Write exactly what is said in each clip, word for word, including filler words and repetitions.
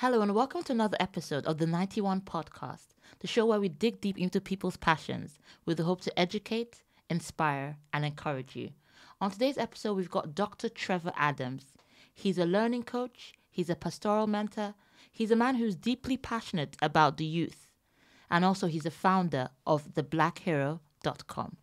Hello and welcome to another episode of the ninety-one Podcast, the show where we dig deep into people's passions with the hope to educate, inspire, and encourage you. On today's episode, we've got Doctor Trevor Adams. He's a learning coach, he's a pastoral mentor, he's a man who's deeply passionate about the youth, and also he's a founder of the black hero dot com.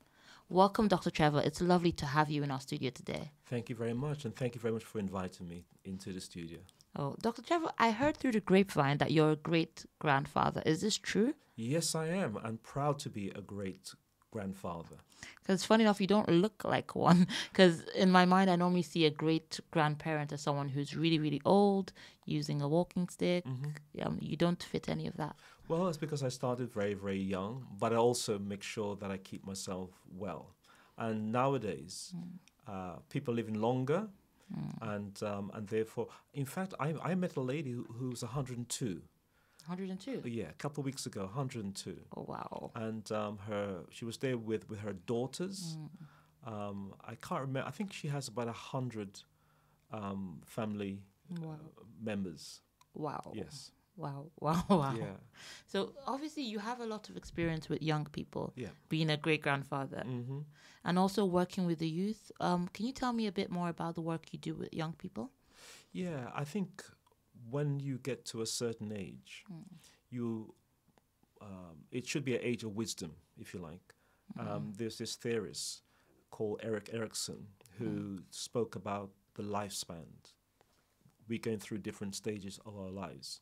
Welcome, Doctor Trevor. It's lovely to have you in our studio today. Thank you very much, and thank you very much for inviting me into the studio. Oh, Doctor Trevor, I heard through the grapevine that you're a great-grandfather. Is this true? Yes, I am. I'm proud to be a great-grandfather. Because funny enough, you don't look like one. Because in my mind, I normally see a great-grandparent as someone who's really, really old, using a walking stick. Mm-hmm. Um, you don't fit any of that. Well, that's because I started very, very young. But I also make sure that I keep myself well. And nowadays, mm. uh, people living longer. Mm. And um, and therefore, in fact, I I met a lady who, who was one hundred and two. one hundred and two? Yeah, a couple of weeks ago, one hundred and two. Oh, wow. And um, her she was there with, with her daughters. Mm. Um, I can't remember. I think she has about one hundred um, family wow. uh, members. Wow. Yes. Wow, wow, wow. Yeah. So obviously you have a lot of experience with young people, yeah. being a great-grandfather, mm-hmm. and also working with the youth. Um, can you tell me a bit more about the work you do with young people? Yeah, I think when you get to a certain age, mm. you um, it should be an age of wisdom, if you like. Um, mm. There's this theorist called Eric Erickson who mm. spoke about the lifespan. We're going through different stages of our lives.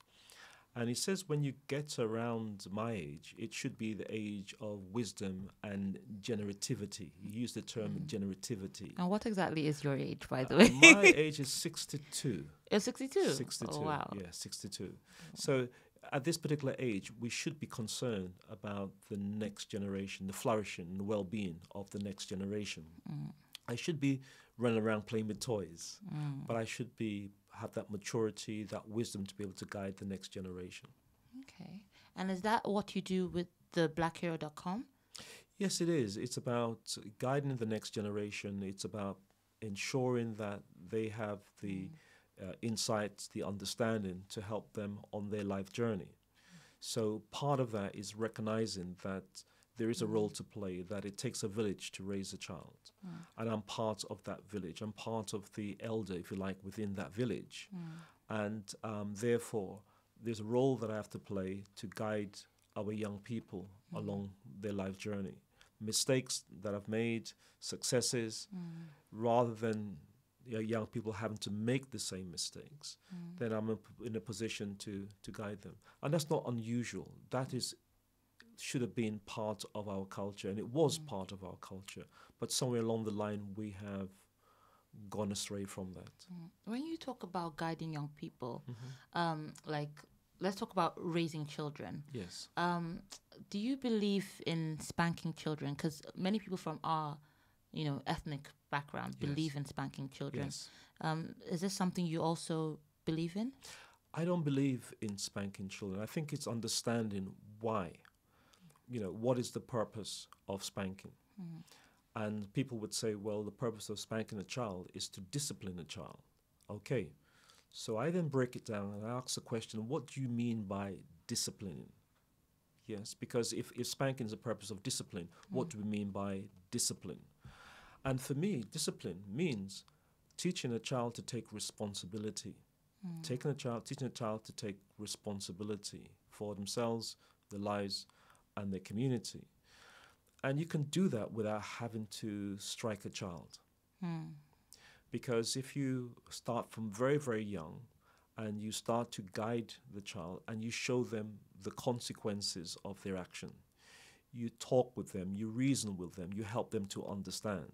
And he says when you get around my age, it should be the age of wisdom and generativity. He used the term mm. generativity. And what exactly is your age, by the uh, way? My age is sixty-two. Oh, sixty-two? sixty-two, oh, wow. Yeah, sixty-two. Mm. So at this particular age, we should be concerned about the next generation, the flourishing and the well-being of the next generation. Mm. I should be running around playing with toys, mm. but I should be have that maturity, that wisdom to be able to guide the next generation. Okay. And is that what you do with the black hero dot com? Yes, it is. It's about guiding the next generation. It's about ensuring that they have the mm. uh, insights, the understanding to help them on their life journey. Mm. So part of that is recognizing that there is a role to play, that it takes a village to raise a child. Mm. And I'm part of that village. I'm part of the elder, if you like, within that village. Mm. And um, therefore, there's a role that I have to play to guide our young people mm. along their life journey. Mistakes that I've made, successes, mm. rather than you know, young people having to make the same mistakes, mm. then I'm a, in a position to, to guide them. And that's not unusual. That is should have been part of our culture, and it was mm. part of our culture. But somewhere along the line, we have gone astray from that. Mm. When you talk about guiding young people, mm-hmm. um, like let's talk about raising children. Yes. Um, do you believe in spanking children? Because many people from our, you know, ethnic background yes. believe in spanking children. Yes. Um, is this something you also believe in? I don't believe in spanking children. I think it's understanding why. You know, what is the purpose of spanking? Mm. And people would say, well, the purpose of spanking a child is to discipline a child. Okay. So I then break it down and I ask the question, what do you mean by disciplining? Yes, because if, if spanking is the purpose of discipline, mm. what do we mean by discipline? And for me, discipline means teaching a child to take responsibility. Mm. Taking a child, teaching a child to take responsibility for themselves, their lives, and the community. And you can do that without having to strike a child. Mm. Because if you start from very, very young and you start to guide the child and you show them the consequences of their action, you talk with them, you reason with them, you help them to understand.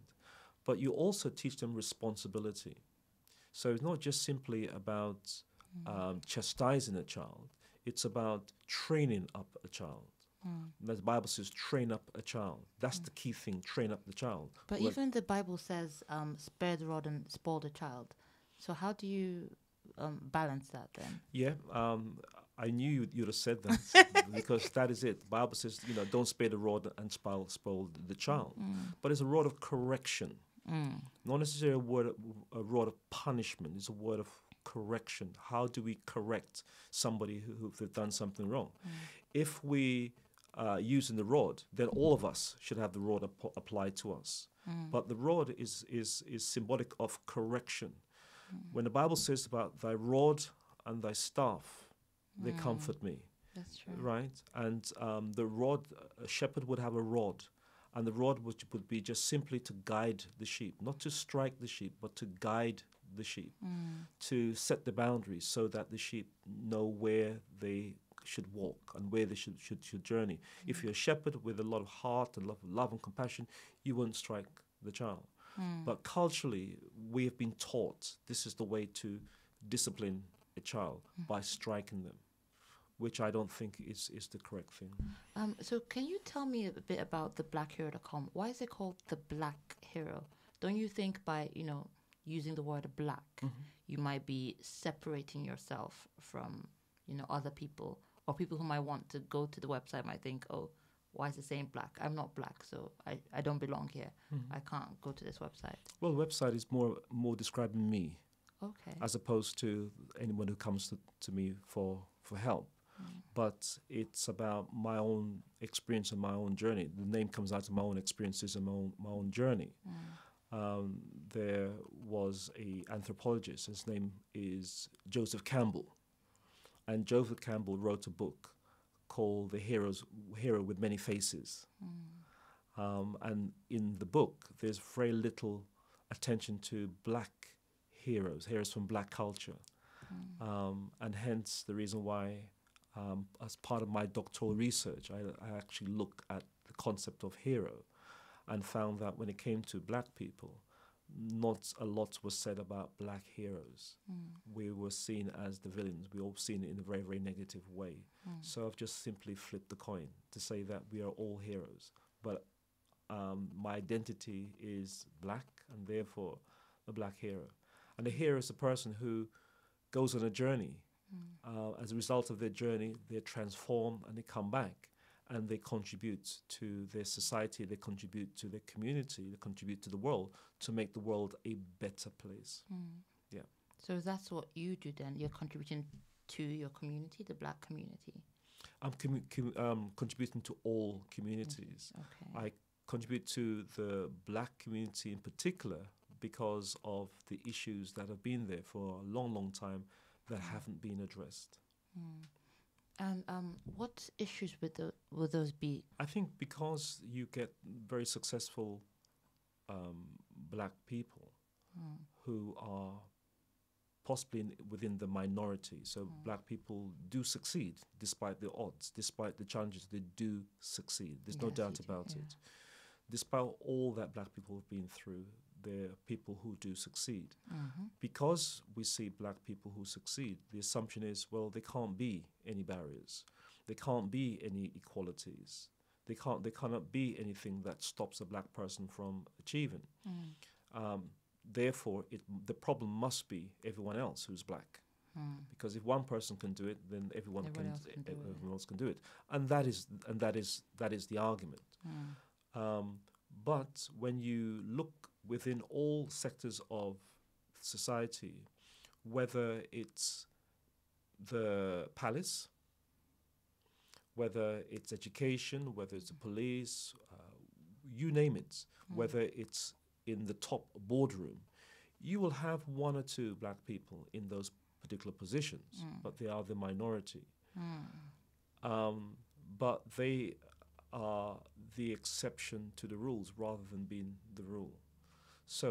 But you also teach them responsibility. So it's not just simply about mm. um, chastising a child, it's about training up a child. Mm. The Bible says train up a child. That's mm. the key thing, train up the child. But like, even the Bible says um, spare the rod and spoil the child. So how do you um, balance that then? Yeah, um, I knew you'd, you'd have said that because that is it. The Bible says, you know, don't spare the rod and spoil, spoil the child. Mm. But it's a rod of correction. Mm. Not necessarily a, word, a rod of punishment. It's a word of correction. How do we correct somebody who who've done something wrong? Mm. If we uh, using the rod, then all of us should have the rod ap applied to us. Mm. But the rod is is is symbolic of correction. Mm. When the Bible says about thy rod and thy staff, they mm. comfort me. That's true. Right? And um, the rod, a shepherd would have a rod, and the rod would, would be just simply to guide the sheep, not to strike the sheep, but to guide the sheep, mm. to set the boundaries so that the sheep know where they should walk and where they should, should, should journey. Mm. If you're a shepherd with a lot of heart and love, love and compassion, you won't strike the child. Mm. But culturally, we have been taught this is the way to discipline a child, mm. by striking them, which I don't think is, is the correct thing. Um, so can you tell me a bit about the black hero dot com? Why is it called The Black Hero? Don't you think by, you know, using the word black, mm-hmm. you might be separating yourself from, you know, other people, or people who might want to go to the website might think, oh, why is it saying black? I'm not black, so I, I don't belong here. Mm-hmm. I can't go to this website. Well, the website is more, more describing me, okay, as opposed to anyone who comes to, to me for, for help. Mm. But it's about my own experience and my own journey. The name comes out of my own experiences and my own, my own journey. Mm. Um, there was an anthropologist, his name is Joseph Campbell. And Joseph Campbell wrote a book called The Hero's, Hero with Many Faces. Mm. Um, and in the book, there's very little attention to black heroes, heroes from black culture. Mm. Um, and hence the reason why, Um, as part of my doctoral research, I, I actually looked at the concept of hero and found that when it came to black people, not a lot was said about black heroes. Mm. We were seen as the villains. We all seen it in a very, very negative way. Mm. So I've just simply flipped the coin to say that we are all heroes. But um, my identity is black, and therefore a black hero. And a hero is a person who goes on a journey. Uh, as a result of their journey, they transform and they come back and they contribute to their society, they contribute to their community, they contribute to the world to make the world a better place. Mm. Yeah. So that's what you do then? You're contributing to your community, the black community? I'm com com um, contributing to all communities. Okay. I contribute to the black community in particular because of the issues that have been there for a long, long time that haven't been addressed. Mm. And um, what issues would, the, would those be? I think because you get very successful um, black people mm. who are possibly in, within the minority. So mm. black people do succeed despite the odds, despite the challenges, they do succeed. There's yes, no doubt about do, yeah. it. Despite all that black people have been through, there are people who do succeed. Mm-hmm. Because we see black people who succeed, the assumption is, well, there can't be any barriers. There can't be any equalities. There, can't, there cannot be anything that stops a black person from achieving. Mm. Um, therefore, it, the problem must be everyone else who's black. Mm. Because if one person can do it, then everyone, everyone, can, else, can do everyone it. else can do it. And that is, and that is, that is the argument. Mm. Um, but when you look within all sectors of society, whether it's the palace, whether it's education, whether it's the police, uh, you name it, mm. whether it's in the top boardroom, you will have one or two black people in those particular positions, mm. but they are the minority. Mm. Um, but they are the exception to the rules rather than being the rule. So,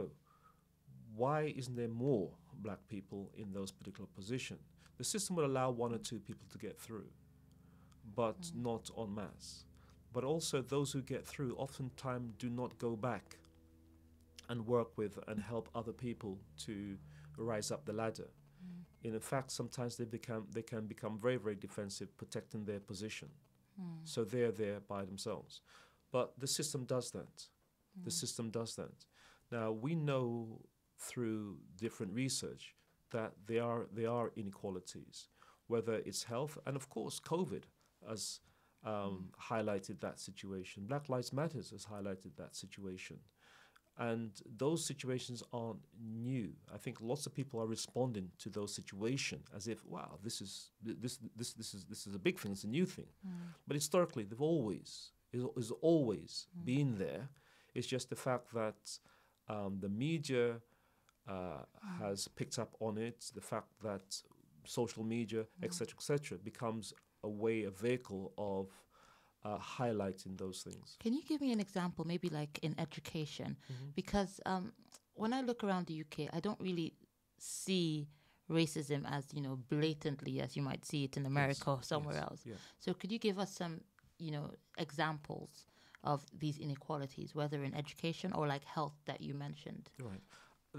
why isn't there more black people in those particular positions? The system will allow one or two people to get through, but mm. not en masse. But also, those who get through oftentimes do not go back and work with and help other people to rise up the ladder. Mm. In fact, sometimes they, become, they can become very, very defensive, protecting their position. Mm. So they're there by themselves. But the system does that. Mm. The system does that. Now, we know through different research that there are, there are inequalities, whether it's health, and of course, COVID has um, mm. highlighted that situation. Black Lives Matters has highlighted that situation. And those situations aren't new. I think lots of people are responding to those situations as if, wow, this is this this this is this is a big thing. It's a new thing. Mm. But historically, they've always is, is always mm. been there. It's just the fact that um, the media uh, mm. has picked up on it. The fact that social media, et cetera, et cetera, becomes a way, a vehicle of Uh, highlighting those things. Can you give me an example, maybe like in education? Mm-hmm. Because um, when I look around the U K, I don't really see racism as, you know, blatantly as you might see it in America yes. or somewhere yes. else. Yeah. So could you give us some, you know, examples of these inequalities, whether in education or like health that you mentioned? Right.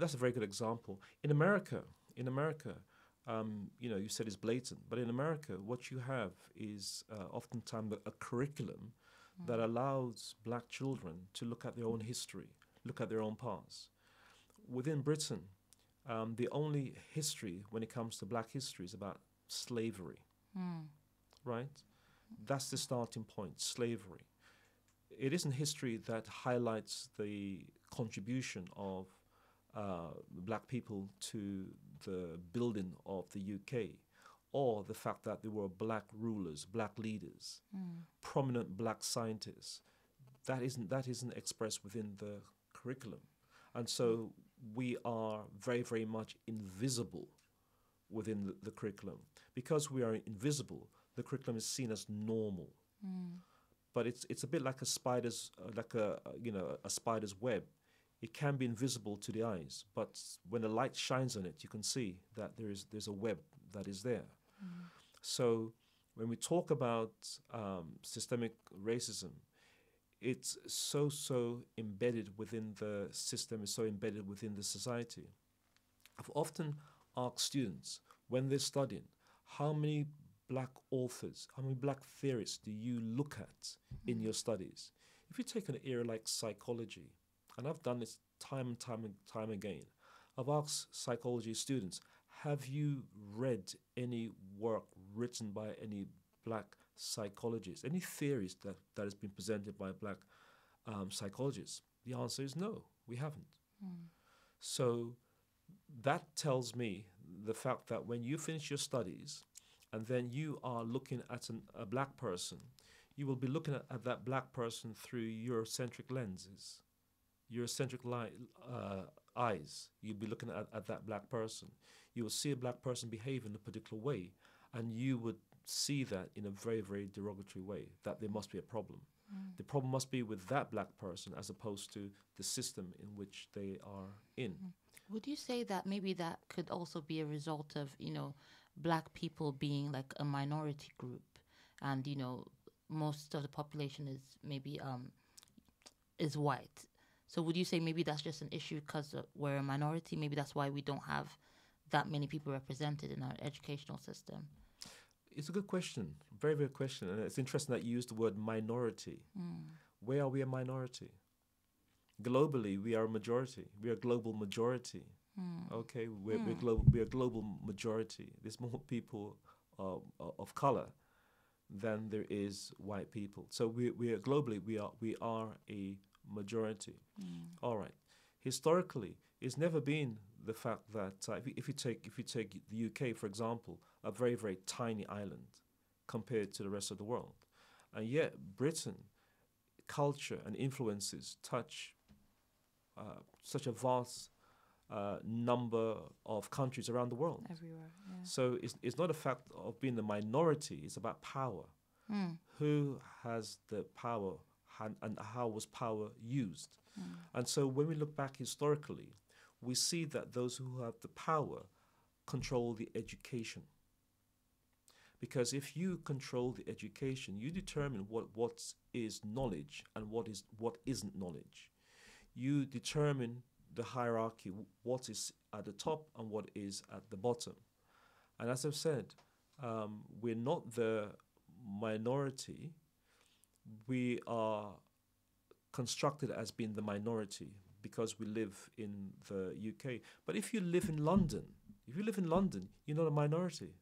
That's a very good example. In America, in America, Um, you know, you said it's blatant, but in America, what you have is uh, oftentimes a curriculum mm. that allows black children to look at their own history, look at their own past. Within Britain, um, the only history when it comes to black history is about slavery, mm. right? That's the starting point, slavery. It isn't history that highlights the contribution of Uh, black people to the building of the U K, or the fact that there were black rulers, black leaders, mm. prominent black scientists. That isn't, that isn't expressed within the curriculum. And so we are very, very much invisible within the, the curriculum. Because we are invisible, the curriculum is seen as normal. Mm. But it's, it's a bit like a spider's, uh, like a, you know, a spider's web. It can be invisible to the eyes, but when the light shines on it, you can see that there is there's a web that is there. Mm. So when we talk about um, systemic racism, it's so, so embedded within the system, it's so embedded within the society. I've often asked students, when they're studying, how many black authors, how many black theorists do you look at in your studies? If you take an area like psychology, and I've done this time and time and time again. I've asked psychology students, have you read any work written by any black psychologists, any theories that, that has been presented by black um, psychologists? The answer is no, we haven't. Mm. So that tells me the fact that when you finish your studies and then you are looking at an, a black person, you will be looking at, at that black person through Eurocentric lenses. Eurocentric uh, eyes, you'd be looking at, at that black person. You will see a black person behave in a particular way, and you would see that in a very, very derogatory way, that there must be a problem. Mm. The problem must be with that black person as opposed to the system in which they are in. Would you say that maybe that could also be a result of, you know, black people being like a minority group, and, you know, most of the population is maybe um, is white? So would you say maybe that's just an issue because we're a minority? Maybe that's why we don't have that many people represented in our educational system? It's a good question, very, very good question. And it's interesting that you used the word minority. Mm. Where are we a minority? Globally, we are a majority. We are a global majority. Mm. Okay, we're, mm. we're, global, we're a global majority. There's more people uh, of color than there is white people. So we, we are globally, we are, we are a majority. Mm. All right. Historically, it's never been the fact that uh, if, you, if you take if you take the U K, for example, a very, very tiny island compared to the rest of the world, and yet Britain, culture and influences touch uh, such a vast uh, number of countries around the world. Everywhere. Yeah. So it's it's not a fact of being the minority. It's about power. Mm. Who has the power? And, and how was power used? Mm. And so when we look back historically, we see that those who have the power control the education. Because if you control the education, you determine what, what is knowledge and what, is, what isn't knowledge. You determine the hierarchy, what is at the top and what is at the bottom. And as I've said, um, we're not the minority. We are constructed as being the minority because we live in the U K. But if you live in London, if you live in London, you're not a minority.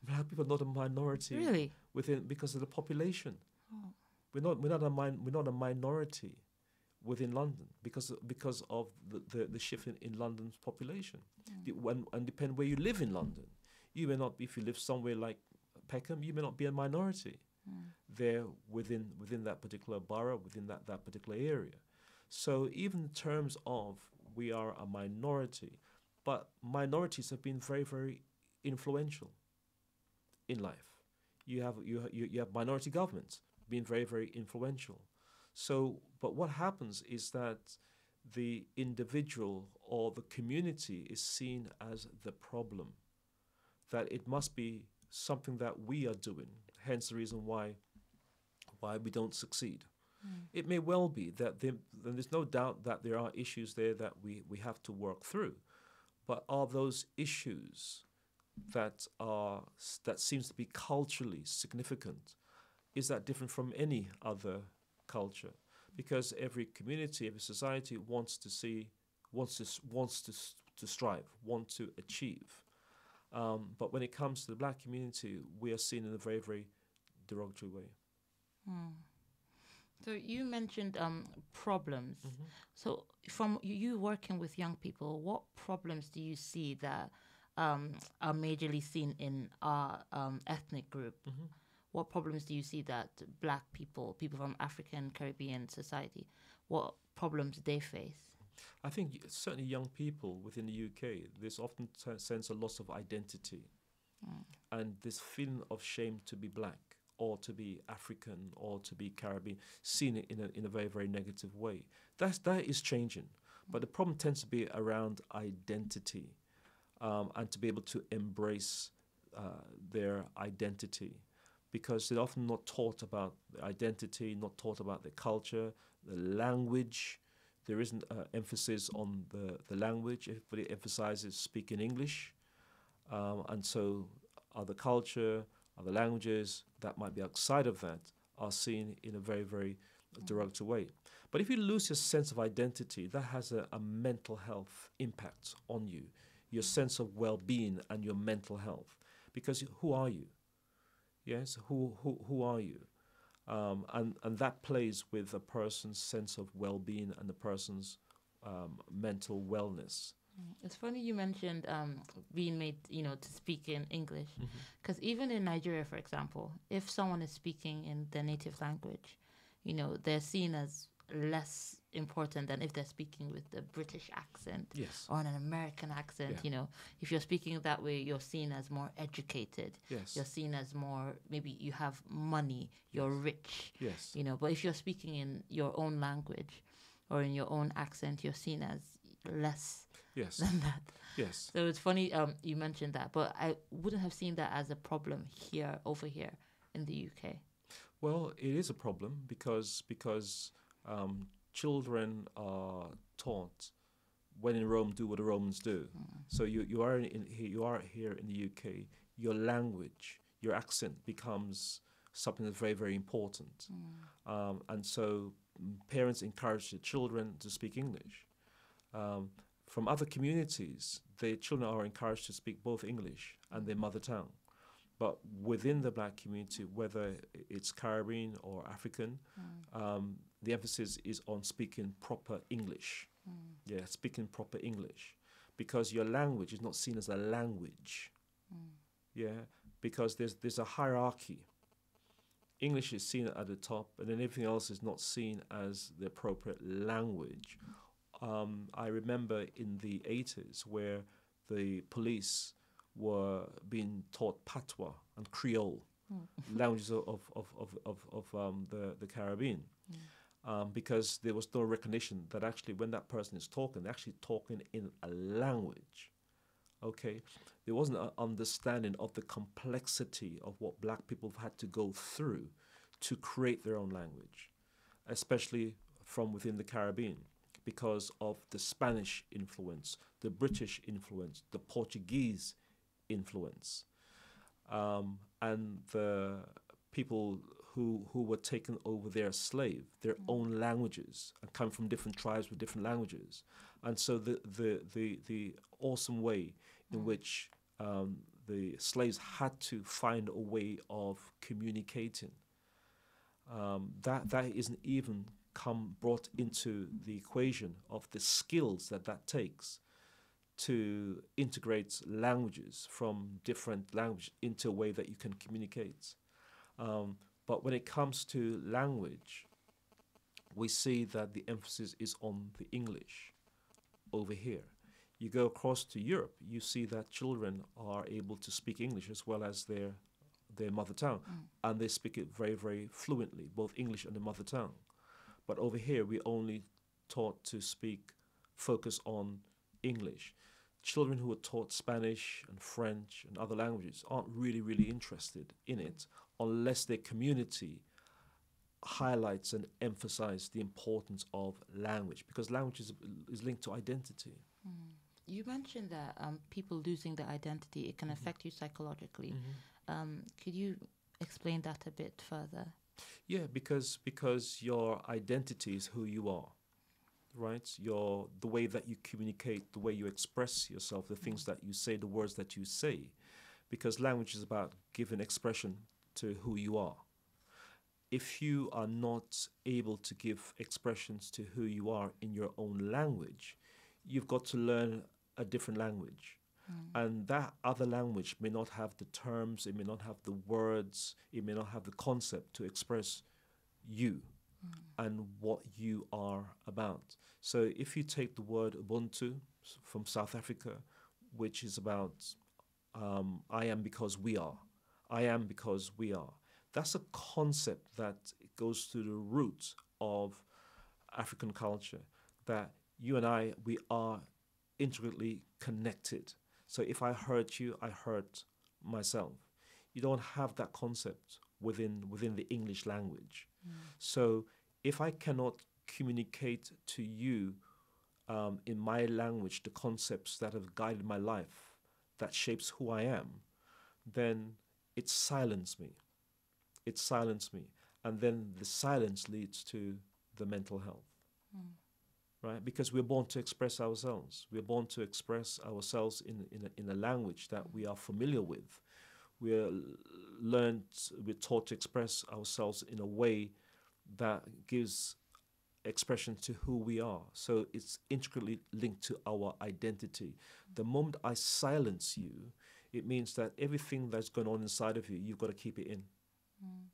Black people are not a minority really? within because of the population. Oh. We're not. We're not a min, We're not a minority. within London because because of the, the, the shift in, in London's population. Mm. The, when, and depend where you live in London. You may not be, if you live somewhere like Peckham, you may not be a minority mm. there within within that particular borough, within that, that particular area. So even in terms of we are a minority, but minorities have been very, very influential in life. You have, you, you, you have minority governments being very, very influential. So, but what happens is that the individual or the community is seen as the problem, that it must be something that we are doing, hence the reason why, why we don't succeed. Mm. It may well be that there, there's no doubt that there are issues there that we, we have to work through, but are those issues that are that seems to be culturally significant, is that different from any other culture? Because every community, every society wants to see, wants to wants to to strive, want to achieve, um, but when it comes to the black community, we are seen in a very, very derogatory way. Mm. So you mentioned um, problems. Mm-hmm. So from you working with young people, what problems do you see that um, are majorly seen in our um, ethnic group? Mm-hmm. What problems do you see that black people, people from African, Caribbean society, what problems they face? I think certainly young people within the U K, there's often a sense of loss of identity mm. and this feeling of shame to be black, or to be African, or to be Caribbean, seen it in a, in a very, very negative way. That's, that is changing. But the problem tends to be around identity um, and to be able to embrace uh, their identity, because they're often not taught about their identity, not taught about their culture, the language. There isn't uh, emphasis on the, the language. Everybody emphasizes speaking English. Um, and so other culture, other languages that might be outside of that are seen in a very, very derogatory way. But if you lose your sense of identity, that has a, a mental health impact on you, your sense of well-being and your mental health. Because who are you? Yes, who, who, who are you? Um, and, and that plays with a person's sense of well-being and the person's um, mental wellness. It's funny you mentioned um, being made, you know, to speak in English, because mm-hmm. even in Nigeria, for example, if someone is speaking in their native language, you know, they're seen as less important than if they're speaking with a British accent yes. or an American accent. Yeah. You know, if you're speaking that way, you're seen as more educated. Yes. You're seen as more, maybe you have money, you're yes. rich. Yes. You know, but if you're speaking in your own language or in your own accent, you're seen as less yes. than that. Yes. So it's funny um, you mentioned that, but I wouldn't have seen that as a problem here, over here in the U K. Well, it is a problem because because um, children are taught, when in Rome, do what the Romans do. Mm. So you you are in you are here in the U K. Your language, your accent becomes something that's very, very important, mm. um, and so parents encourage their children to speak English. Um, from other communities, their children are encouraged to speak both English and their mother tongue. But within the black community, whether it's Caribbean or African, mm. um, the emphasis is on speaking proper English. Mm. Yeah, speaking proper English. Because your language is not seen as a language. Mm. Yeah, because there's, there's a hierarchy. English is seen at the top, and then everything else is not seen as the appropriate language. Um, I remember in the eighties where the police were being taught patois and Creole, mm. languages of, of, of, of, of um, the, the Caribbean, mm. um, because there was no recognition that actually when that person is talking, they're actually talking in a language. Okay, there wasn't an understanding of the complexity of what black people have had to go through to create their own language, especially from within the Caribbean, because of the Spanish influence, the British influence, the Portuguese influence. Um, and the people who, who were taken over their slave, their own languages, and come from different tribes with different languages. And so the, the, the, the awesome way in which um, the slaves had to find a way of communicating, um, that, that isn't even come brought into the equation of the skills that that takes to integrate languages from different languages into a way that you can communicate. Um, but when it comes to language, we see that the emphasis is on the English over here. You go across to Europe, you see that children are able to speak English as well as their their mother tongue, mm. and they speak it very, very fluently, both English and the mother tongue. But over here, we only taught to speak, focus on English. Children who are taught Spanish and French and other languages aren't really, really interested in it unless their community highlights and emphasizes the importance of language, because language is, is linked to identity. Mm. You mentioned that um, people losing their identity, it can mm-hmm. affect you psychologically. Mm-hmm. Um, could you explain that a bit further? Yeah, because because your identity is who you are, right? Your the way that you communicate, the way you express yourself, the things that you say, the words that you say, because language is about giving expression to who you are. If you are not able to give expressions to who you are in your own language, you've got to learn a different language. Mm. And that other language may not have the terms, it may not have the words, it may not have the concept to express you mm. and what you are about. So if you take the word Ubuntu from South Africa, which is about um, I am because we are, I am because we are, that's a concept that goes to the root of African culture, that you and I, we are intricately connected. So if I hurt you, I hurt myself. You don't have that concept within, within the English language. Mm. So if I cannot communicate to you um, in my language the concepts that have guided my life, that shapes who I am, then it silenced me. It silenced me. And then the silence leads to the mental health. Mm. Right, because we're born to express ourselves. We're born to express ourselves in in a, in a language that we are familiar with. We're learned, we're taught to express ourselves in a way that gives expression to who we are. So it's intricately linked to our identity. The moment I silence you, it means that everything that's going on inside of you, you've got to keep it in. Mm.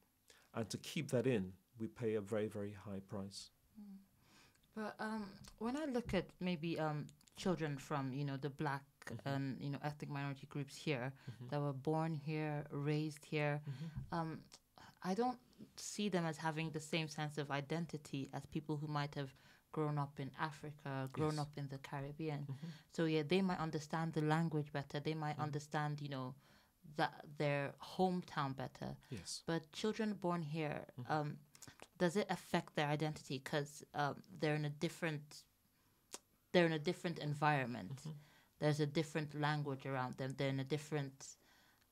And to keep that in, we pay a very, very high price. Mm. But um, when I look at maybe um, children from, you know, the black mm-hmm. and, you know, ethnic minority groups here mm-hmm. that were born here, raised here, mm-hmm. um, I don't see them as having the same sense of identity as people who might have grown up in Africa, grown yes. up in the Caribbean. Mm-hmm. So, yeah, they might understand the language better. They might mm-hmm. understand, you know, that their hometown better. Yes. But children born here... Mm-hmm. Um, does it affect their identity because um, they're in a different, they're in a different environment? Mm-hmm. There's a different language around them. They're in a different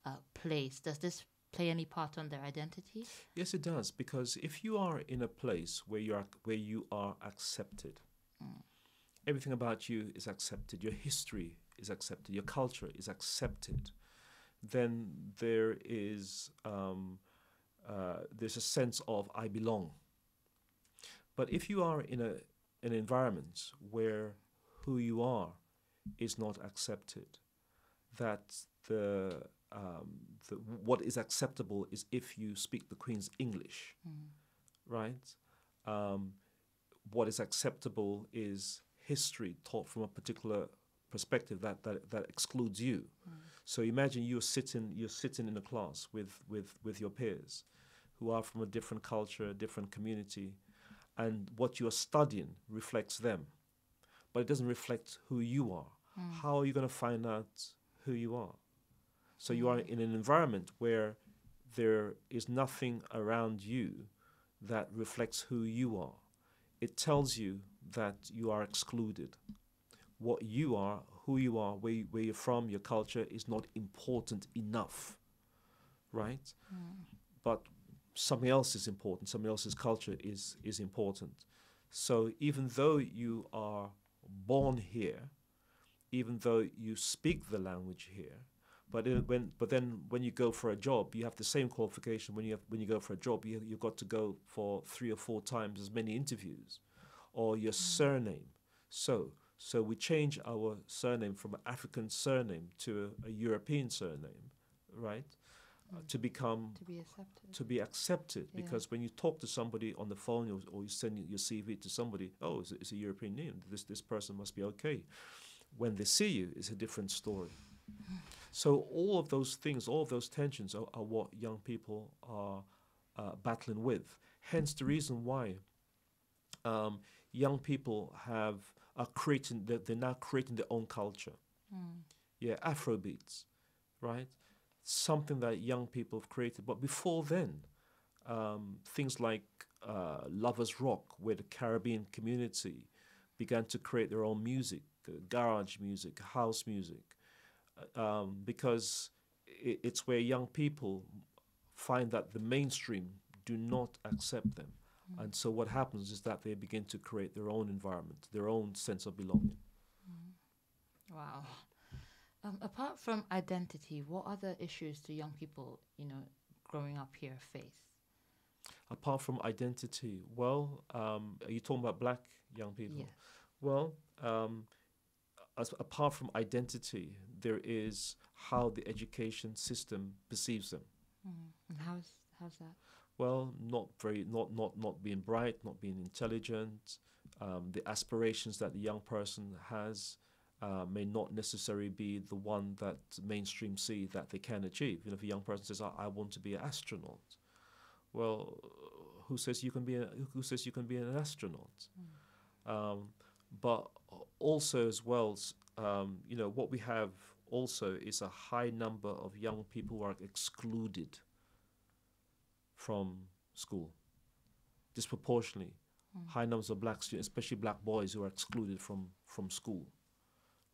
uh, place. Does this play any part on their identity? Yes, it does, because if you are in a place where you are where you are accepted, mm. everything about you is accepted. Your history is accepted. Your culture is accepted. Then there is. Um, Uh, there's a sense of I belong. But if you are in a, an environment where who you are is not accepted, that the, um, the what is acceptable is if you speak the Queen's English, mm. right? Um, what is acceptable is history taught from a particular perspective that, that, that excludes you. Mm. So imagine you're sitting you're sitting in a class with, with, with your peers who are from a different culture, a different community, and what you're studying reflects them, but it doesn't reflect who you are. Mm. How are you going to find out who you are? So you are in an environment where there is nothing around you that reflects who you are. It tells you that you are excluded. What you are, who you are, where, you, where you're from, your culture is not important enough, right? Mm. But something else is important. Something else's culture is, is important. So even though you are born here, even though you speak the language here, But it, when but then when you go for a job, you have the same qualification. When you have, when you go for a job, you you've got to go for three or four times as many interviews, or your surname. So so we change our surname from an African surname to a, a European surname, right? Uh, to become to be accepted. To be accepted, yeah. Because when you talk to somebody on the phone, or, or you send your C V to somebody, oh, it's a, it's a European name. This this person must be okay. When they see you, it's a different story. So all of those things, all of those tensions, are, are what young people are uh, battling with. Hence the reason why um, young people have are creating that they're now creating their own culture. Mm. Yeah, Afrobeats, right? Something that young people have created. But before then, um, things like uh, Lovers Rock, where the Caribbean community began to create their own music, uh, garage music, house music, um, because it, it's where young people find that the mainstream do not accept them. Mm. And so what happens is that they begin to create their own environment, their own sense of belonging. Mm. Wow. Um, apart from identity, what other issues do young people, you know, growing up here face? Apart from identity, well, um, are you talking about black young people? Yes. Well, um, as, apart from identity, there is how the education system perceives them. Mm. And how's how's that? Well, not very, not not not being bright, not being intelligent, um, the aspirations that the young person has. Uh, may not necessarily be the one that mainstream see that they can achieve. You know, if a young person says, I, I want to be an astronaut, well, who says you can be a, who says you can be an astronaut? Mm. Um, but also as well, um, you know, what we have also is a high number of young people who are excluded from school, disproportionately. Mm. High numbers of black students, especially black boys, who are excluded from, from school.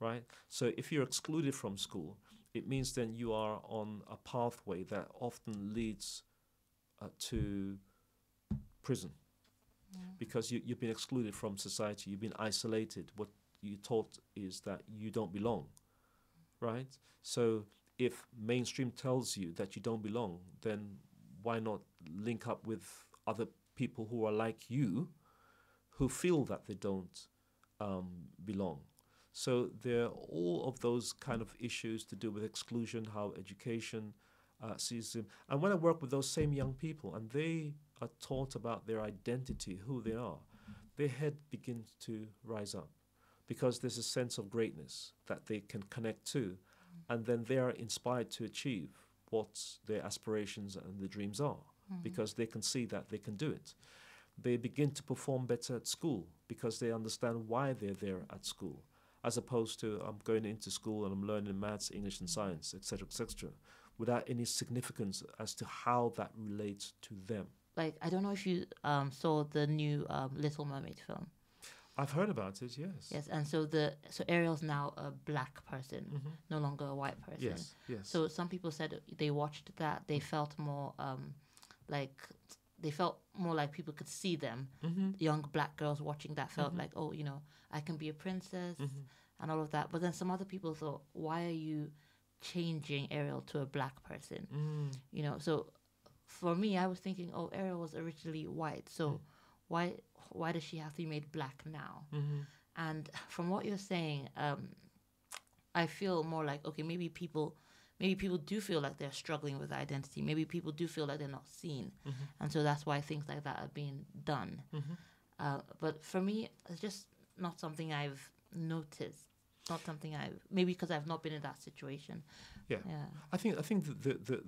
Right? So if you're excluded from school, it means then you are on a pathway that often leads uh, to prison. Yeah. Because you, you've been excluded from society, you've been isolated. What you're taught is that you don't belong, right? So if mainstream tells you that you don't belong, then why not link up with other people who are like you, who feel that they don't um, belong? So there are all of those kind of issues to do with exclusion, how education uh, sees them. And when I work with those same young people and they are taught about their identity, who they are, their head begins to rise up because there's a sense of greatness that they can connect to. And then they are inspired to achieve what their aspirations and their dreams are, mm-hmm. because they can see that they can do it. They begin to perform better at school because they understand why they're there at school. As opposed to I'm going into school and I'm learning maths, English and science, et cetera, et cetera, without any significance as to how that relates to them. Like, I don't know if you um, saw the new um, Little Mermaid film. I've heard about it, yes. Yes, and so the so Ariel's now a black person, mm-hmm. no longer a white person. Yes, yes. So some people said they watched that, they felt more um, like... They felt more like people could see them. Mm-hmm. Young black girls watching that felt mm-hmm. like, oh, you know, I can be a princess mm-hmm. and all of that. But then some other people thought, why are you changing Ariel to a black person? Mm. You know, so for me, I was thinking, oh, Ariel was originally white. So mm. why why does she have to be made black now? Mm-hmm. And from what you're saying, um, I feel more like, okay, maybe people... Maybe people do feel like they're struggling with identity. Maybe people do feel like they're not seen. Mm-hmm. And so that's why things like that are being done. Mm-hmm. Uh, but for me, it's just not something I've noticed. Not something I've... Maybe because I've not been in that situation. Yeah. yeah. I think I think the, the, the,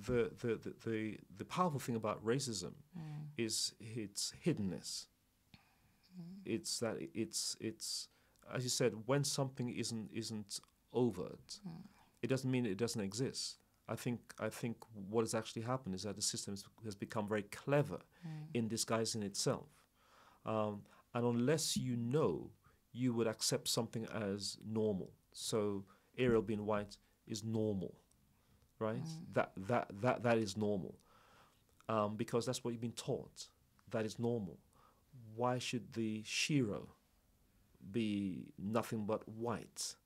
the, the, the, the powerful thing about racism mm. is its hiddenness. Mm. It's that it's... it's As you said, when something isn't, isn't overt... Mm. It doesn't mean it doesn't exist. I think I think what has actually happened is that the system has become very clever mm. in disguising itself. Um, and unless you know, you would accept something as normal. So Ariel being white is normal, right? Mm. That that that that is normal, um, because that's what you've been taught. That is normal. Why should the Shiro be nothing but white?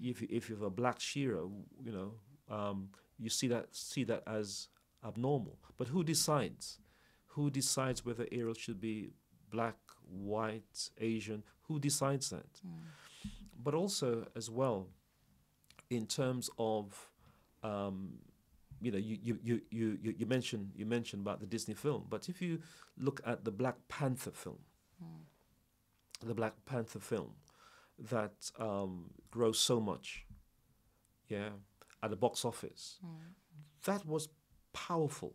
If if you have a black Shiro, you know, um, you see that see that as abnormal. But who decides? Who decides whether Ariel should be black, white, Asian? Who decides that? Mm. But also, as well, in terms of, um, you know, you you you you you mentioned you mentioned about the Disney film, but if you look at the Black Panther film, mm. the Black Panther film, that um, grows so much, yeah, at the box office, mm. that was powerful.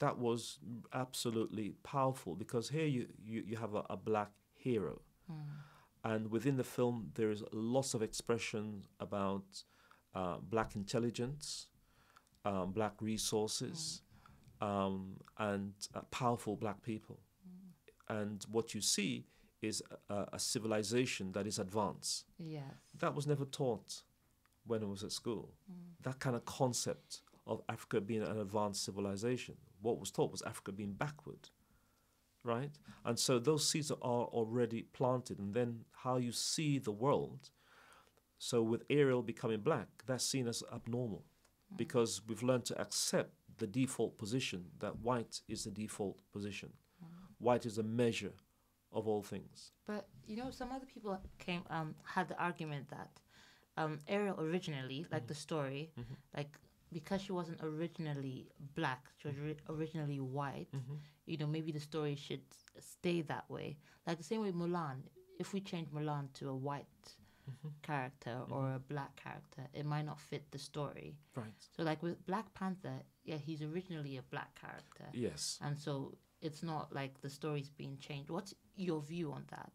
That was absolutely powerful, because here you, you, you have a, a black hero. Mm. And within the film, there is lots of expression about uh, black intelligence, um, black resources, mm. um, and uh, powerful black people. Mm. And what you see is a, a civilization that is advanced. Yes. That was never taught when I was at school. Mm. That kind of concept of Africa being an advanced civilization. What was taught was Africa being backward, right? And so those seeds are already planted, and then how you see the world. So with Ariel becoming black, that's seen as abnormal, mm. because we've learned to accept the default position that white is the default position. Mm. White is a measure of all things. But, you know, some other people came um, had the argument that um, Ariel originally, like mm. the story, mm-hmm. like, because she wasn't originally black, she was ri originally white, mm-hmm. you know, maybe the story should stay that way. Like the same way Mulan, if we change Mulan to a white mm-hmm. character mm-hmm. or a black character, it might not fit the story. Right. So like with Black Panther, yeah, he's originally a black character. Yes. And so it's not like the story's being changed. What's your view on that?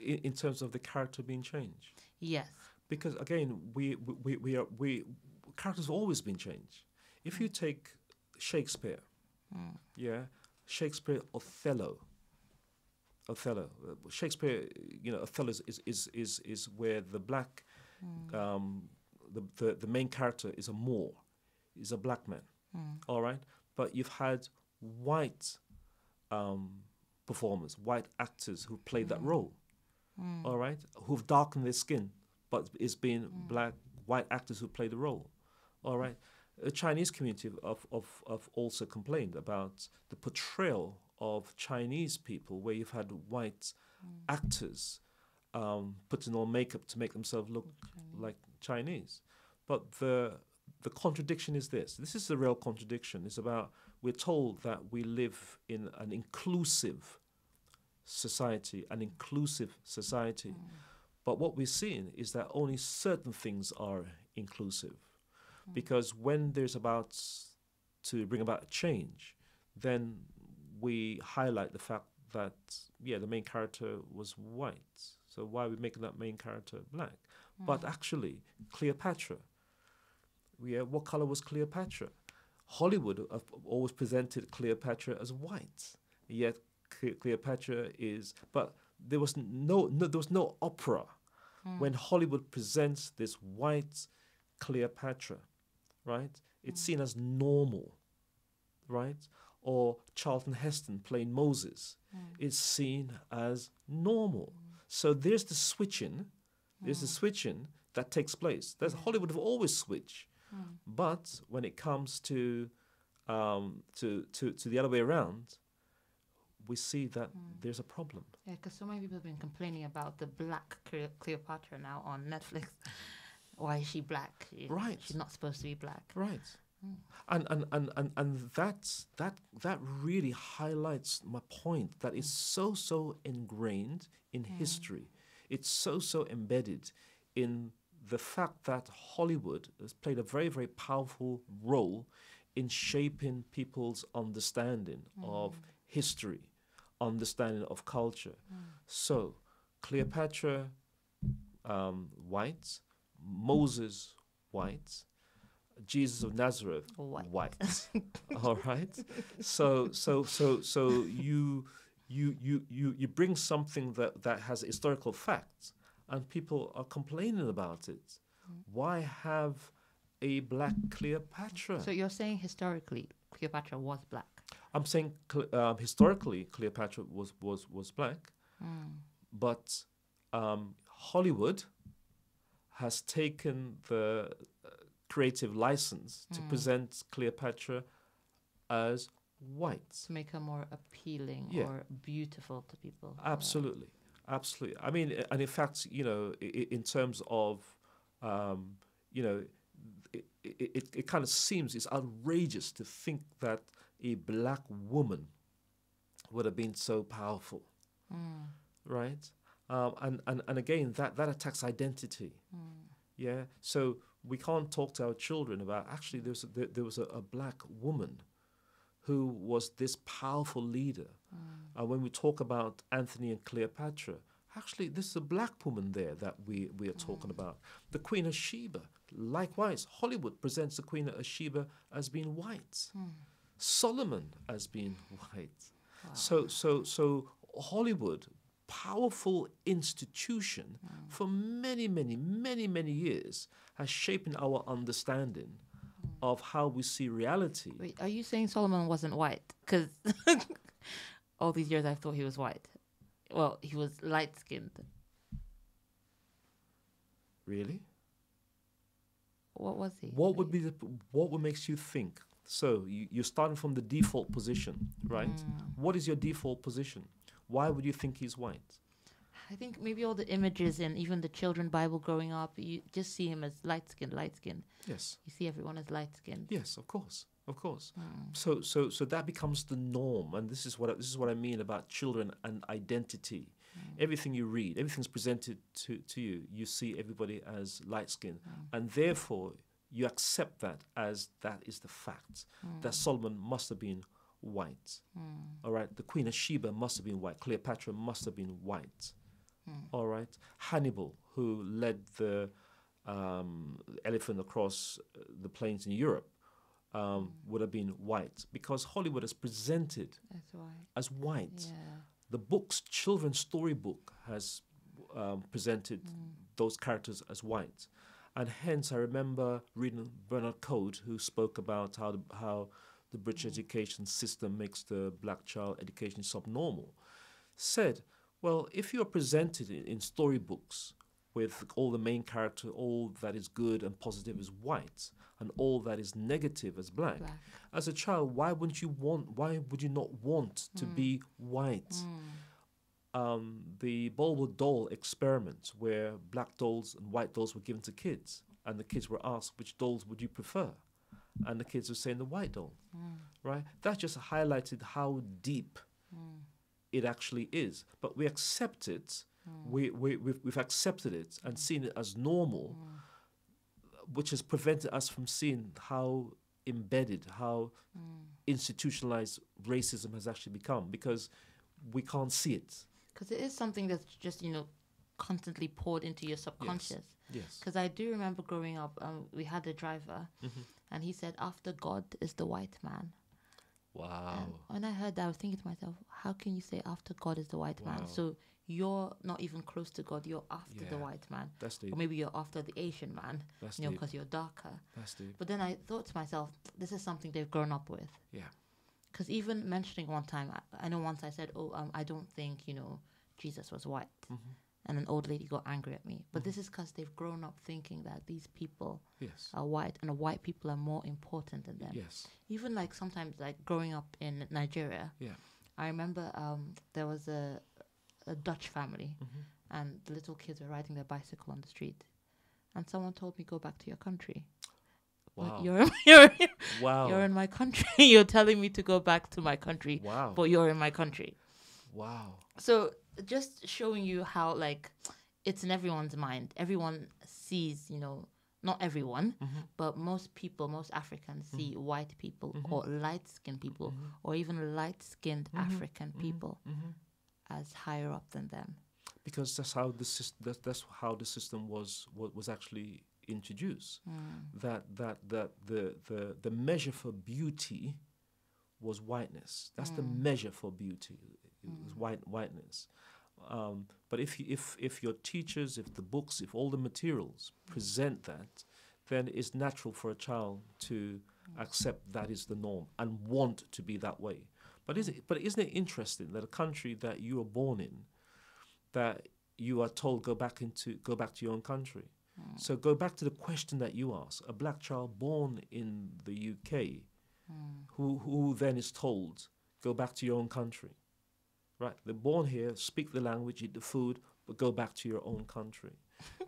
In, in terms of the character being changed? Yes. Because again, we, we, we, we are... we. Characters have always been changed. If you take Shakespeare, mm. yeah, Shakespeare, Othello, Othello, Shakespeare, you know, Othello is is is is where the black, mm. um, the, the the main character is a Moor, is a black man, mm. all right. But you've had white um, performers, white actors who played mm. that role, mm. all right, who've darkened their skin, but it's been mm. black, white actors who play the role, all right. The Chinese community have, have, have also complained about the portrayal of Chinese people, where you've had white mm. actors um, putting on makeup to make themselves look Chinese. like Chinese. But the the contradiction is this. This is the real contradiction. It's about, we're told that we live in an inclusive society, an inclusive society. Mm. But what we're seeing is that only certain things are inclusive. Mm. Because when there's about to bring about a change, then we highlight the fact that, yeah, the main character was white. So why are we making that main character black? Mm. But actually, Cleopatra, yeah, what color was Cleopatra? Hollywood have always presented Cleopatra as white, yet Cleopatra is, but there was no, no there was no opera. When Hollywood presents this white Cleopatra, right, it's mm. seen as normal, right? Or Charlton Heston playing Moses, mm. it's seen as normal. Mm. So there's the switching, there's mm. the switching that takes place. That's, Hollywood have always switched, mm. but when it comes to, um, to, to, to the other way around, we see that mm. there's a problem. Yeah, because so many people have been complaining about the black Cleopatra now on Netflix. Why is she black? She, right. She's not supposed to be black. Right. Mm. And, and, and, and, and that's, that, that really highlights my point, that it's so, so ingrained in mm. history. It's so, so embedded in the fact that Hollywood has played a very, very powerful role in shaping people's understanding mm. of history, understanding of culture. Mm. So Cleopatra, um, white, Moses, white, Jesus of Nazareth, white. white. All right. So so so so you you you you you bring something that that has historical facts, and people are complaining about it. Mm. Why have a black Cleopatra? So you're saying historically Cleopatra was black. I'm saying uh, historically Cleopatra was was was black, mm. but um, Hollywood has taken the uh, creative license to mm. present Cleopatra as white. Make her more appealing yeah. or beautiful to people. Absolutely. Yeah. Absolutely. I mean, and in fact, you know, in terms of, um, you know, it, it, it kind of seems it's outrageous to think that a black woman would have been so powerful, mm. right? Um, and, and, and again, that, that attacks identity, mm. yeah? So we can't talk to our children about, actually, there was a, there, there was a, a black woman who was this powerful leader. Mm. Uh, when we talk about Anthony and Cleopatra, actually, this is a black woman there that we, we are mm. talking about. The Queen of Sheba, likewise. Hollywood presents the Queen of Sheba as being white. Mm. Solomon as being white. Wow. So, so, so Hollywood, powerful institution mm. for many, many, many, many years has shaped our understanding mm. of how we see reality. Wait, are you saying Solomon wasn't white? Because all these years I thought he was white. Well, he was light-skinned. Really? What was he? What would be the, what would makes you think? So you, you're starting from the default position, right? Mm. What is your default position? Why would you think he's white? I think maybe all the images and even the children's Bible growing up, you just see him as light-skinned, light-skinned. Yes. You see everyone as light-skinned. Yes, of course. Of course. Mm. So, so, so that becomes the norm, and this is what I, this is what I mean about children and identity. Mm. Everything you read, everything's presented to to you. You see everybody as light skinned, mm. and therefore you accept that as that is the fact mm. that Solomon must have been white. Mm. All right, the Queen of Sheba must have been white. Cleopatra must have been white. Mm. All right, Hannibal, who led the um, elephant across the plains in Europe. Um, would have been white because Hollywood is presented as white. As white. Yeah. The books, children's storybook, has um, presented mm. those characters as white, and hence I remember reading Bernard Code, who spoke about how the, how the British mm. education system makes the black child education subnormal. Said, well, if you are presented in, in storybooks with all the main character, all that is good and positive is white, and all that is negative is black. black. As a child, why wouldn't you want? Why would you not want to mm. be white? Mm. Um, the Bulba doll experiment, where black dolls and white dolls were given to kids, and the kids were asked, "Which dolls would you prefer?" And the kids were saying the white doll. Mm. Right? That just highlighted how deep mm. it actually is. But we accept it. Mm. We, we we've, we've accepted it and seen it as normal. Mm. Which has prevented us from seeing how embedded, how mm. institutionalized racism has actually become, because we can't see it. Because it is something that's just, you know, constantly poured into your subconscious. Yes. Because yes. I do remember growing up, um, we had a driver, mm-hmm. and he said, "After God is the white man." Wow. And when I heard that, I was thinking to myself, how can you say after God is the white wow. man? So you're not even close to God, you're after yeah. the white man. That's deep. Or maybe you're after the Asian man, That's you know, because you're darker. That's deep. But then I thought to myself, this is something they've grown up with. Yeah. Because even mentioning one time, I, I know once I said, oh, um, I don't think, you know, Jesus was white. Mm-hmm. And an old lady got angry at me. But mm-hmm. this is because they've grown up thinking that these people yes. are white, and white people are more important than them. Yes. Even like sometimes, like growing up in Nigeria, yeah. I remember um, there was a, a Dutch family, mm-hmm. and the little kids were riding their bicycle on the street, and someone told me, "Go back to your country." Wow. You're in, you're, wow. you're in my country. You're telling me to go back to my country. Wow. But you're in my country. Wow. So just showing you how, like, it's in everyone's mind. Everyone sees, you know, not everyone, mm-hmm. but most people, most Africans see mm-hmm. white people mm-hmm. or light-skinned people mm-hmm. or even light-skinned mm-hmm. African mm-hmm. people mm-hmm. as higher up than them. Because that's how the system, that, that's how the system was was, was actually introduced. Mm. That that that the the the measure for beauty was whiteness. That's mm. the measure for beauty. It was white whiteness, um, but if you, if if your teachers, if the books, if all the materials present that, then it's natural for a child to accept that is the norm and want to be that way. But is it? But isn't it interesting that a country that you were born in, that you are told go back into go back to your own country, Mm. So go back to the question that you asked. A black child born in the U K mm. who, who then is told, go back to your own country. Right, they're born here, speak the language, eat the food, but go back to your own country.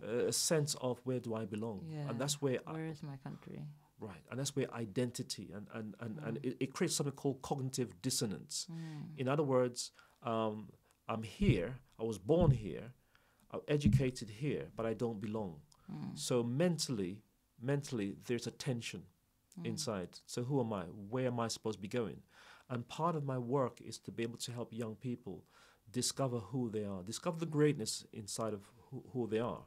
uh, a sense of where do I belong? Yeah. And that's where... Where I, is my country? Right, and that's where identity, and, and, and, mm. and it, it creates something called cognitive dissonance. Mm. In other words, um, I'm here, I was born here, I'm educated here, but I don't belong. Mm. So mentally, mentally, there's a tension mm. inside. So who am I? Where am I supposed to be going? And part of my work is to be able to help young people discover who they are, discover the greatness inside of who, who they are,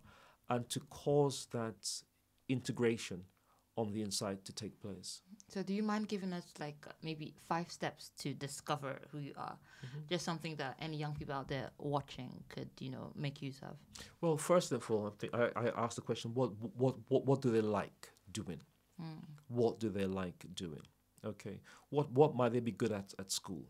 and to cause that integration on the inside to take place. So do you mind giving us like maybe five steps to discover who you are? Mm-hmm. Just something that any young people out there watching could, you know, make use of. Well, first of all, I, I, I asked the question, what, what, what, what do they like doing? Mm. What do they like doing? Okay, what what might they be good at at school?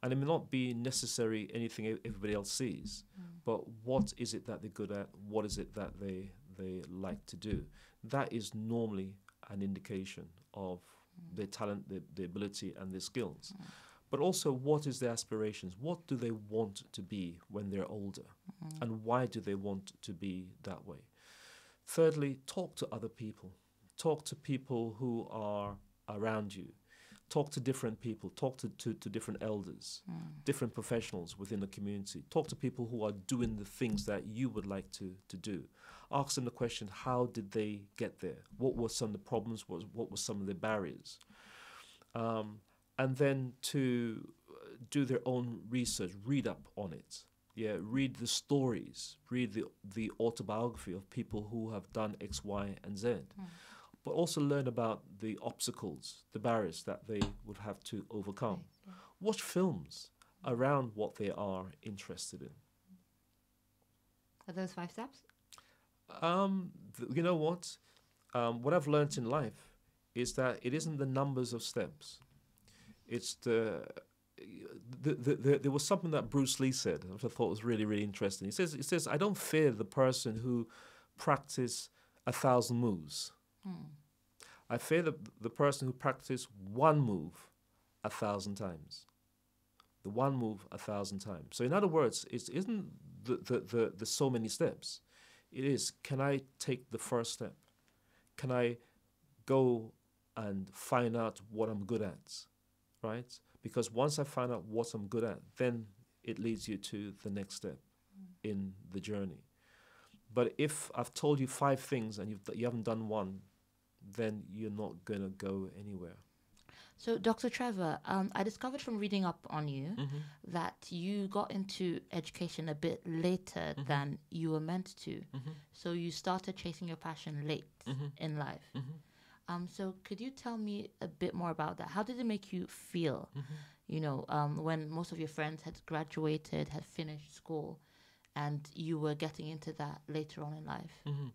And it may not be necessarily anything everybody else sees, mm. but what is it that they're good at? What is it that they they like to do? That is normally an indication of mm. their talent, their, their ability, and their skills. Mm. But also, what is their aspirations? What do they want to be when they're older? Mm. And why do they want to be that way? Thirdly, talk to other people. Talk to people who are around you. Talk to different people, talk to, to, to different elders, mm. different professionals within the community. Talk to people who are doing the things that you would like to, to do. Ask them the question, how did they get there? What were some of the problems? What, what were some of the barriers? Um, and then to do their own research, read up on it. Yeah, read the stories, read the, the autobiography of people who have done X, Y, and Z. Mm. But also learn about the obstacles, the barriers that they would have to overcome. Watch films around what they are interested in. Are those five steps? Um, you know what? Um, what I've learned in life is that it isn't the numbers of steps. It's the, the, the, the there was something that Bruce Lee said, which I thought was really, really interesting. He says, he says, I don't fear the person who practices a thousand moves. Hmm. I fear the, the person who practiced one move a thousand times. The one move a thousand times. So in other words, it isn't the, the, the, the so many steps. It is, can I take the first step? Can I go and find out what I'm good at? Right? Because once I find out what I'm good at, then it leads you to the next step hmm. in the journey. But if I've told you five things and you've, you haven't done one, then you're not going to go anywhere. So, Doctor Trevor, um, I discovered from reading up on you mm-hmm. that you got into education a bit later mm-hmm. than you were meant to. Mm-hmm. So you started chasing your passion late mm-hmm. in life. Mm-hmm. Um, so could you tell me a bit more about that? How did it make you feel, mm-hmm. you know, um, when most of your friends had graduated, had finished school, and you were getting into that later on in life? Mm-hmm.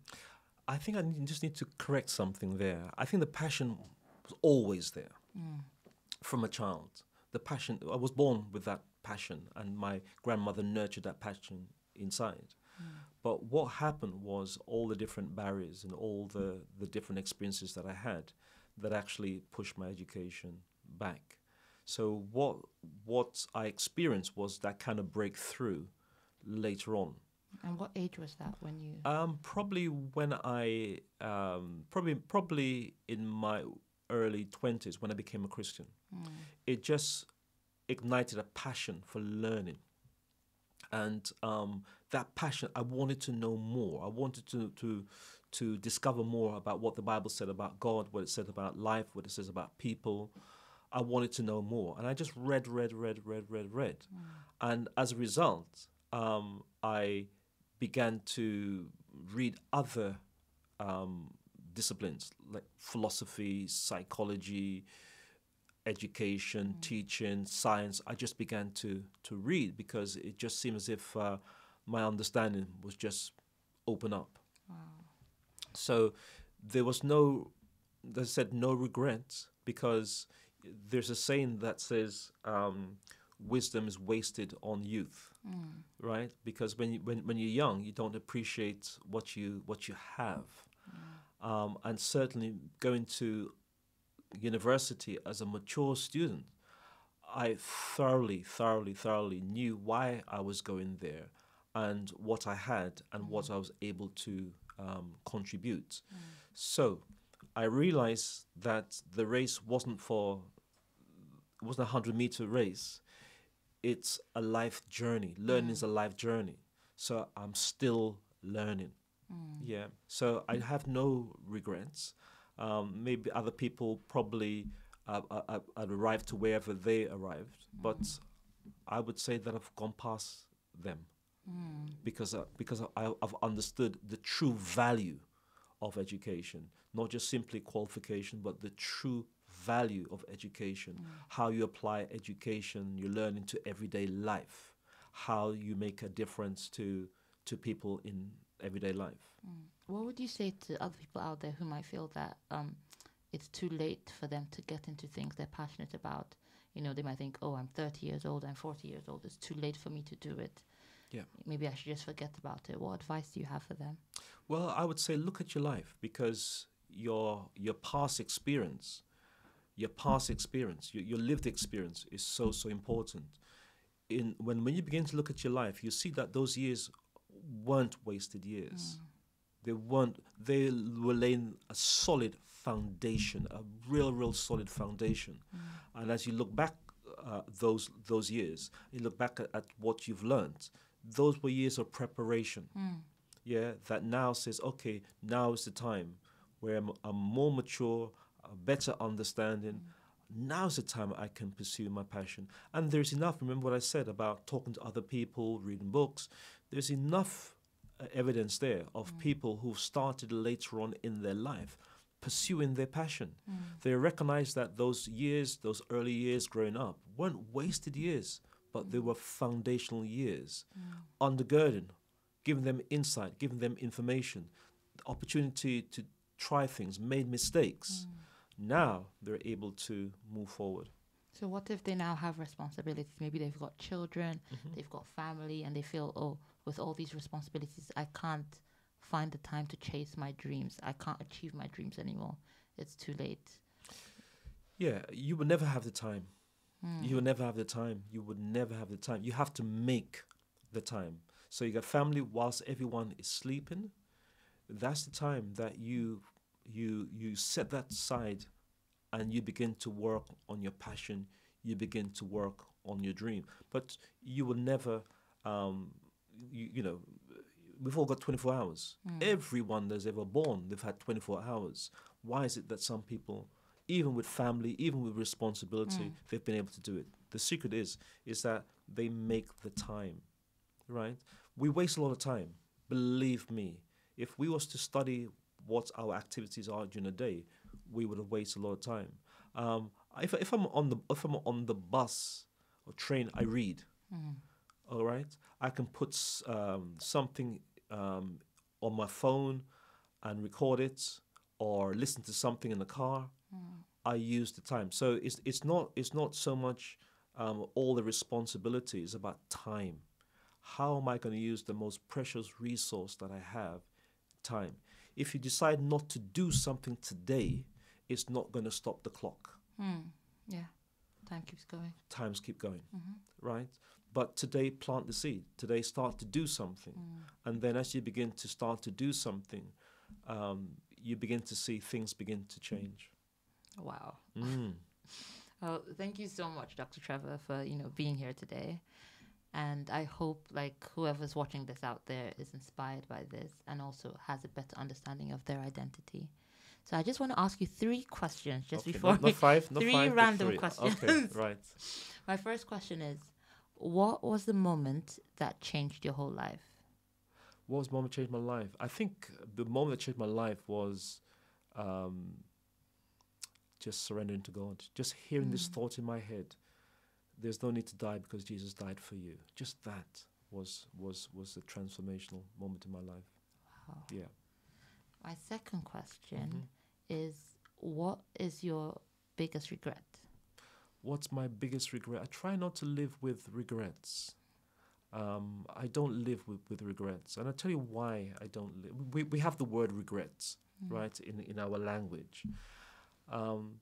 I think I need, just need to correct something there. I think the passion was always there mm. from a child. The passion, I was born with that passion, and my grandmother nurtured that passion inside. Mm. But what happened was all the different barriers and all the, the different experiences that I had that actually pushed my education back. So what, what I experienced was that kind of breakthrough later on. And what age was that when you? Um, probably when I, um, probably probably in my early twenties when I became a Christian. Mm. It just ignited a passion for learning, and um, that passion, I wanted to know more. I wanted to to to discover more about what the Bible said about God, what it said about life, what it says about people. I wanted to know more, and I just read, read, read, read, read, read, mm. and as a result. Um, I began to read other um, disciplines like philosophy, psychology, education, mm. teaching, science. I just began to, to read because it just seemed as if uh, my understanding was just open up. Wow. So there was no, as I said, no regrets, because there's a saying that says, um, wisdom is wasted on youth, mm. right? Because when you, when when you're young, you don't appreciate what you what you have, mm. um, and certainly going to university as a mature student, I thoroughly, thoroughly, thoroughly knew why I was going there, and what I had, and mm. what I was able to um, contribute. Mm. So I realized that the race wasn't for it wasn't a hundred meter race. It's a life journey. Learning mm. is a life journey. So I'm still learning. Mm. Yeah. So I have no regrets. Um, maybe other people probably uh, uh, uh, arrived to wherever they arrived, mm. but I would say that I've gone past them mm. because uh, because I, I've understood the true value of education, not just simply qualification, but the true value of education, mm. how you apply education, you learn into everyday life, how you make a difference to to people in everyday life. Mm. What would you say to other people out there who might feel that um, it's too late for them to get into things they're passionate about? You know, they might think, oh, I'm thirty years old, I'm forty years old, it's too late for me to do it. Yeah. Maybe I should just forget about it. What advice do you have for them? Well, I would say look at your life, because your, your past experience, your past experience, your, your lived experience is so, so important. In, when, when you begin to look at your life, you see that those years weren't wasted years. Mm. They weren't, they were laying a solid foundation, a real, real solid foundation. Mm. And as you look back uh, those, those years, you look back at, at what you've learned, those were years of preparation. Mm. Yeah, that now says, okay, now is the time where I'm, I'm more mature, a better understanding. Mm. Now's the time I can pursue my passion. And there's enough, remember what I said about talking to other people, reading books, there's enough uh, evidence there of mm. people who started later on in their life pursuing their passion. Mm. They recognize that those years, those early years growing up, weren't wasted years, but mm. they were foundational years, mm. undergirding, giving them insight, giving them information, the opportunity to try things, made mistakes. Mm. Now they're able to move forward. So what if they now have responsibilities? Maybe they've got children, mm-hmm. they've got family, and they feel, oh, with all these responsibilities, I can't find the time to chase my dreams. I can't achieve my dreams anymore. It's too late. Yeah, you will never have the time. Mm. You will never have the time. You would never have the time. You have to make the time. So you got family whilst everyone is sleeping. That's the time that you You, you set that aside and you begin to work on your passion, you begin to work on your dream. But you will never, um, you, you know, we've all got twenty-four hours. Mm. Everyone that's ever born, they've had twenty-four hours. Why is it that some people, even with family, even with responsibility, mm. they've been able to do it? The secret is, is that they make the time, right? We waste a lot of time, believe me. If we was to study what our activities are during the day, we would have wasted a lot of time. Um, if if I'm on the if I'm on the bus or train, I read. Mm. All right, I can put um, something um, on my phone and record it, or listen to something in the car. Mm. I use the time. So it's it's not it's not so much um, all the responsibilities about time. How am I going to use the most precious resource that I have, time? If you decide not to do something today, it's not going to stop the clock. Mm, yeah, time keeps going. Times keep going, mm-hmm. right? But today, plant the seed. Today, start to do something. Mm. And then as you begin to start to do something, um, you begin to see things begin to change. Wow. Mm. Well, thank you so much, Doctor Trevor, for you know being here today. And I hope like whoever's watching this out there is inspired by this and also has a better understanding of their identity. So I just want to ask you three questions just okay, before. Not, not five, not three five, random three. questions. Okay, right. My first question is, what was the moment that changed your whole life? What was the moment that changed my life? I think the moment that changed my life was um, just surrendering to God, just hearing mm. this thought in my head. There's no need to die because Jesus died for you. Just that was was was a transformational moment in my life. Wow. Yeah. My second question mm-hmm. is, what is your biggest regret? what's my biggest regret? I try not to live with regrets. Um, I don't live with, with regrets. And I'll tell you why I don't live. We, we have the word regrets, mm. right, in, in our language. Um,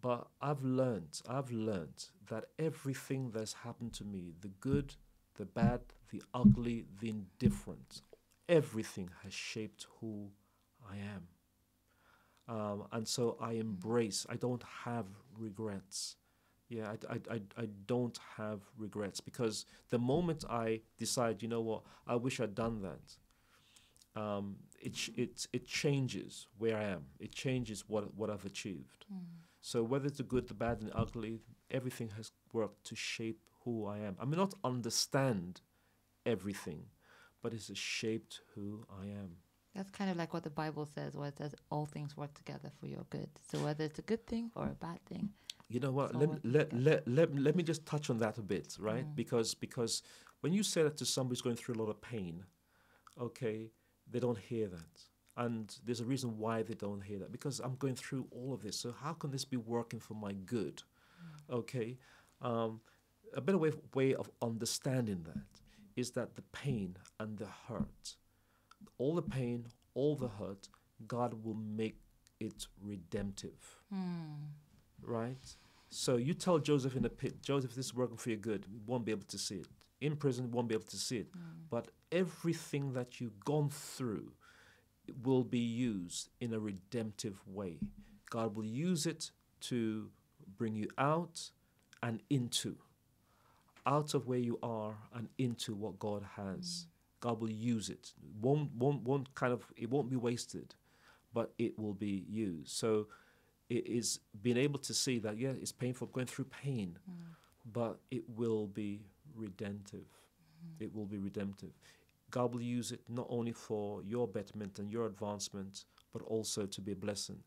but I've learned, I've learned that everything that's happened to me, the good, the bad, the ugly, the indifferent, everything has shaped who I am. Um, and so I embrace, I don't have regrets. Yeah, I, I, I, I don't have regrets, because the moment I decide, you know what, I wish I'd done that, um, it, it, it changes where I am. It changes what, what I've achieved. Mm. So whether it's the good, the bad, and the ugly, everything has worked to shape who I am. I may not understand everything, but it's shaped who I am. That's kind of like what the Bible says, where it says all things work together for your good. So whether it's a good thing or a bad thing. You know what, let me, let, let, let, let me just touch on that a bit, right? Mm. Because, because when you say that to somebody who's going through a lot of pain, okay, they don't hear that. And there's a reason why they don't hear that, because I'm going through all of this. So how can this be working for my good? Mm. Okay, um, a better way of, way of understanding that is that the pain and the hurt, all the pain, all the hurt, God will make it redemptive, mm. right? So you tell Joseph in the pit, Joseph, this is working for your good. You won't be able to see it. In prison, you won't be able to see it. Mm. But everything that you've gone through will be used in a redemptive way. God will use it to bring you out and into, out of where you are and into what God has. Mm. God will use it. Won't, won't, won't kind of, it won't be wasted, but it will be used. So it is being able to see that, yeah, it's painful, going through pain, mm. but it will be redemptive. Mm. It will be redemptive. God will use it not only for your betterment and your advancement, but also to be a blessing.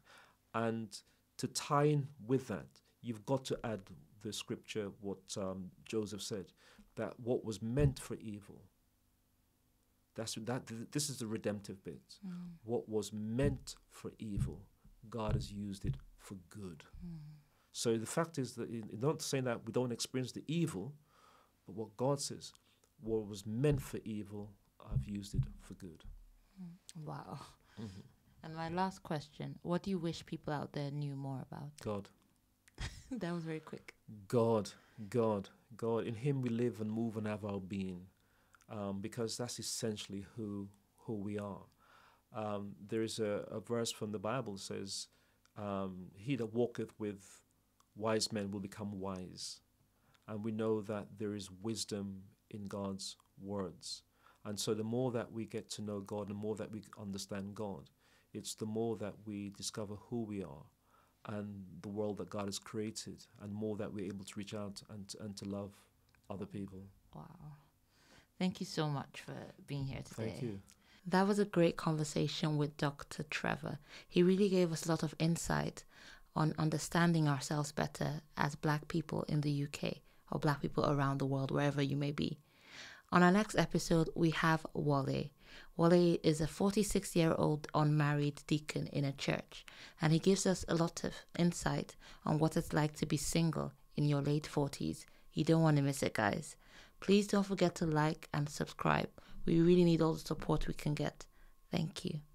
And to tie in with that, you've got to add the scripture, what um, Joseph said, that what was meant for evil, That's that. This is the redemptive bit. Mm. What was meant for evil, God has used it for good. Mm. So the fact is that it's not saying that we don't experience the evil, but what God says, what was meant for evil, I've used it for good. Wow. Mm-hmm. And my last question: what do you wish people out there knew more about? God. That was very quick. God, God, God. In Him we live and move and have our being. Um, because that's essentially who who we are. Um, there is a, a verse from the Bible that says, um, he that walketh with wise men will become wise. And we know that there is wisdom in God's words. And so the more that we get to know God, the more that we understand God, it's the more that we discover who we are and the world that God has created, and more that we're able to reach out and, and to love other people. Wow. Thank you so much for being here today. Thank you. That was a great conversation with Doctor Trevor. He really gave us a lot of insight on understanding ourselves better as Black people in the U K, or Black people around the world, wherever you may be. On our next episode, we have Wale. Wale is a forty-six-year-old unmarried deacon in a church, and he gives us a lot of insight on what it's like to be single in your late forties. You don't want to miss it, guys. Please don't forget to like and subscribe. We really need all the support we can get. Thank you.